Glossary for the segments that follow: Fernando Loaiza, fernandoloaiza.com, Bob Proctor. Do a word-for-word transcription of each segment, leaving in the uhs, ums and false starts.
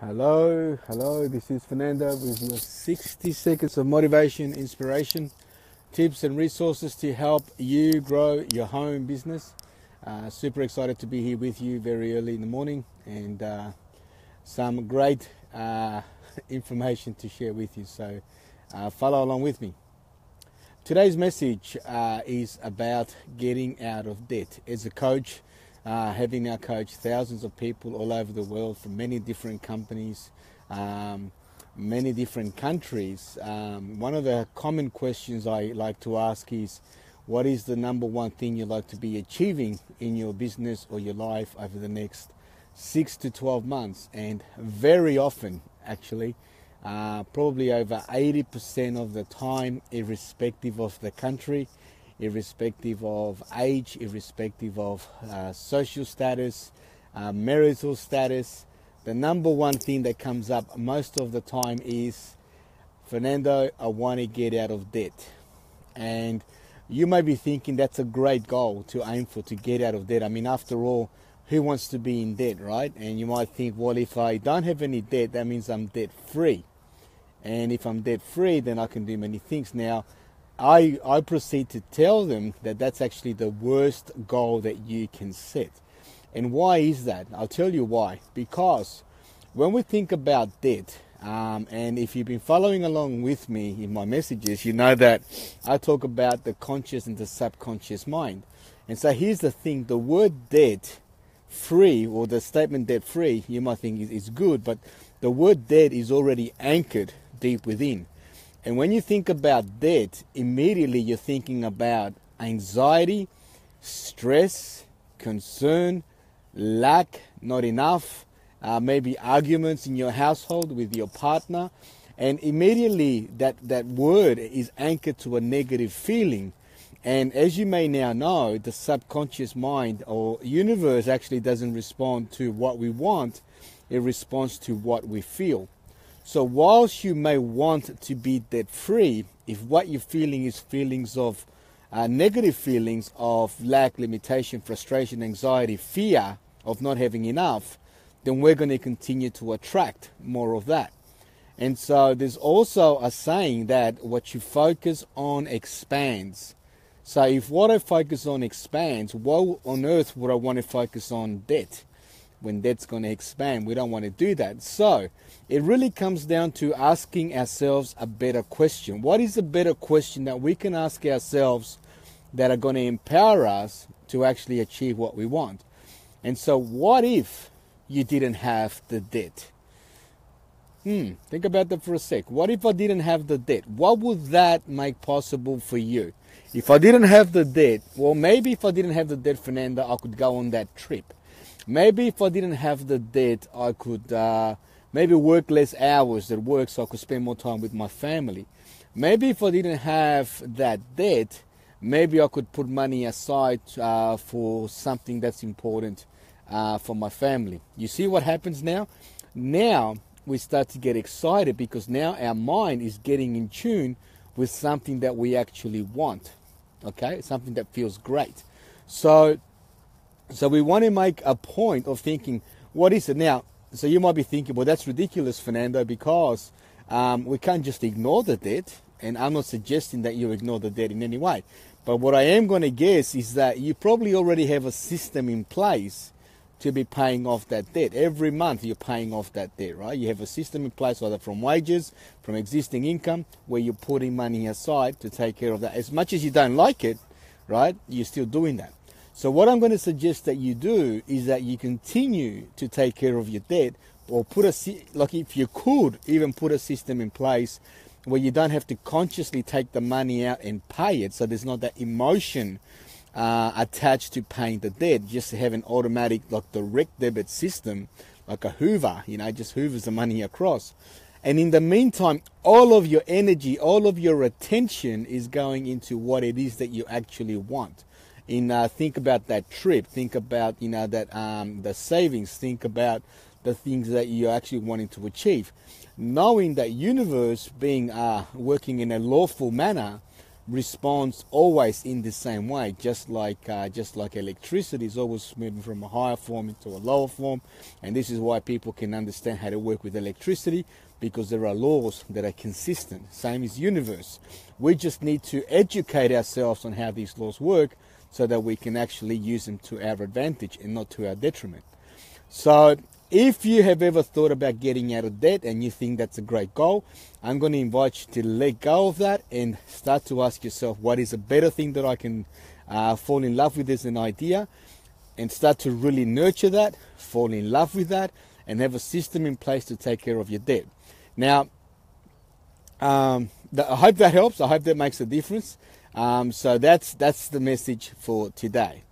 Hello, hello, this is Fernando with your sixty seconds of motivation, inspiration, tips and resources to help you grow your home business. Uh, super excited to be here with you very early in the morning, and uh, some great uh, information to share with you, so uh, follow along with me. Today's message uh, is about getting out of debt. As a coach, Uh, having now coached thousands of people all over the world from many different companies, um, many different countries, um, one of the common questions I like to ask is, what is the number one thing you'd like to be achieving in your business or your life over the next six to twelve months? And very often, actually, uh, probably over eighty percent of the time, irrespective of the country, irrespective of age, irrespective of uh, social status, uh, marital status, the number one thing that comes up most of the time is, Fernando, I want to get out of debt. And you may be thinking that's a great goal to aim for, to get out of debt. I mean, after all, who wants to be in debt, right? And you might think, well, if I don't have any debt, that means I'm debt free. And if I'm debt free, then I can do many things. Now, I, I proceed to tell them that that's actually the worst goal that you can set. And why is that? I'll tell you why. Because when we think about debt, um, and if you've been following along with me in my messages, you know that I talk about the conscious and the subconscious mind. And so here's the thing, the word debt free, or the statement debt free, you might think is, is good, but the word debt is already anchored deep within. And when you think about debt, immediately you're thinking about anxiety, stress, concern, lack, not enough, uh, maybe arguments in your household with your partner. And immediately that, that word is anchored to a negative feeling. And as you may now know, the subconscious mind or universe actually doesn't respond to what we want. It responds to what we feel. So whilst you may want to be debt-free, if what you're feeling is feelings of uh, negative feelings of lack, limitation, frustration, anxiety, fear of not having enough, then we're going to continue to attract more of that. And so there's also a saying that what you focus on expands. So if what I focus on expands, why on earth would I want to focus on debt? When that's going to expand, we don't want to do that. So it really comes down to asking ourselves a better question. What is a better question that we can ask ourselves that are going to empower us to actually achieve what we want? And so what if you didn't have the debt? Hmm, think about that for a sec. What if I didn't have the debt? What would that make possible for you? If I didn't have the debt, well, maybe if I didn't have the debt, Fernando, I could go on that trip. Maybe if I didn't have the debt, I could uh, maybe work less hours at work so I could spend more time with my family. Maybe if I didn't have that debt, maybe I could put money aside uh, for something that's important uh, for my family. You see what happens now? Now we start to get excited because now our mind is getting in tune with something that we actually want, okay? Something that feels great. So... So we want to make a point of thinking, what is it? Now, so you might be thinking, well, that's ridiculous, Fernando, because um, we can't just ignore the debt. And I'm not suggesting that you ignore the debt in any way. But what I am going to guess is that you probably already have a system in place to be paying off that debt. Every month you're paying off that debt, right? You have a system in place, either from wages, from existing income, where you're putting money aside to take care of that. As much as you don't like it, right, you're still doing that. So what I'm going to suggest that you do is that you continue to take care of your debt, or put a, like if you could even put a system in place where you don't have to consciously take the money out and pay it. So there's not that emotion uh, attached to paying the debt. Just have an automatic, like direct debit system, like a Hoover, you know, just hoovers the money across. And in the meantime, all of your energy, all of your attention is going into what it is that you actually want. In uh, think about that trip, think about, you know, that um, the savings, think about the things that you're actually wanting to achieve. Knowing that universe being uh, working in a lawful manner responds always in the same way, just like uh, just like electricity is always moving from a higher form into a lower form. And this is why people can understand how to work with electricity, because there are laws that are consistent. Same as universe. We just need to educate ourselves on how these laws work so that we can actually use them to our advantage and not to our detriment. So if you have ever thought about getting out of debt and you think that's a great goal, I'm going to invite you to let go of that and start to ask yourself, what is a better thing that I can uh, fall in love with as an idea, and start to really nurture that, fall in love with that, and have a system in place to take care of your debt. Now, um, th- I hope that helps. I hope that makes a difference. Um, so that's that's the message for today.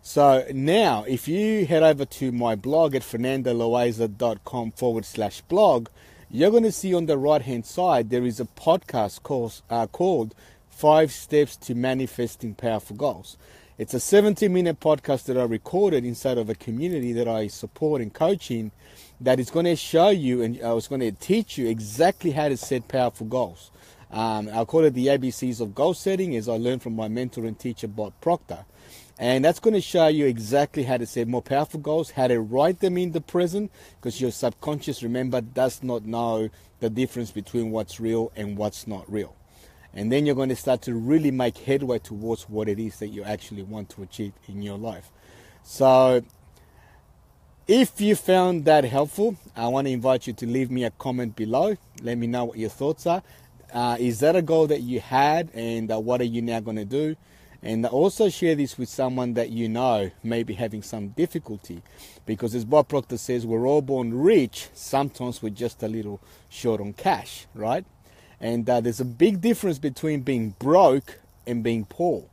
So now, if you head over to my blog at fernandoloaiza.com forward slash blog, you're going to see on the right-hand side there is a podcast course, uh, called Five Steps to Manifesting Powerful Goals. It's a seventy-minute podcast that I recorded inside of a community that I support and coach in, that is going to show you, and I was going to teach you exactly how to set powerful goals. Um, I call it the A B Cs of goal setting, as I learned from my mentor and teacher, Bob Proctor. And that's going to show you exactly how to set more powerful goals, how to write them in the present, because your subconscious, remember, does not know the difference between what's real and what's not real. And then you're going to start to really make headway towards what it is that you actually want to achieve in your life. So if you found that helpful, I want to invite you to leave me a comment below. Let me know what your thoughts are. Uh, is that a goal that you had, and uh, what are you now going to do? And also share this with someone that you know may be having some difficulty, because as Bob Proctor says, we're all born rich. Sometimes we're just a little short on cash, right? And uh, there's a big difference between being broke and being poor.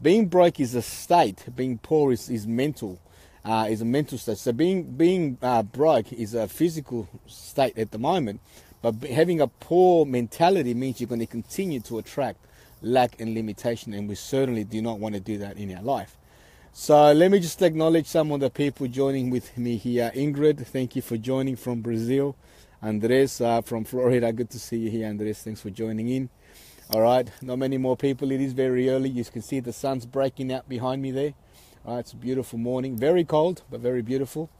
Being broke is a state. Being poor is, is mental, uh, is a mental state. So being, being uh, broke is a physical state at the moment, but having a poor mentality means you're going to continue to attract lack and limitation, and we certainly do not want to do that in our life. So let me just acknowledge some of the people joining with me here. Ingrid, thank you for joining from Brazil. Andres uh, from Florida, good to see you here, Andres. Thanks for joining in. All right, not many more people. It is very early. You can see the sun's breaking out behind me there. All right, it's a beautiful morning. Very cold, but very beautiful.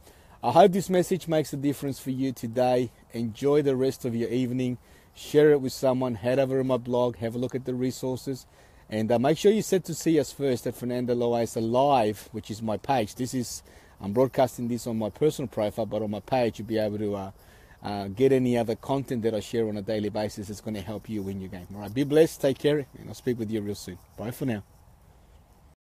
I hope this message makes a difference for you today. Enjoy the rest of your evening. Share it with someone. Head over to my blog, have a look at the resources, and uh, make sure you set to see us first at Fernando Loaiza Live, which is my page. This is, I'm broadcasting this on my personal profile, but on my page you'll be able to uh, uh, get any other content that I share on a daily basis that's going to help you win your game. All right, be blessed, take care, and I'll speak with you real soon. Bye for now.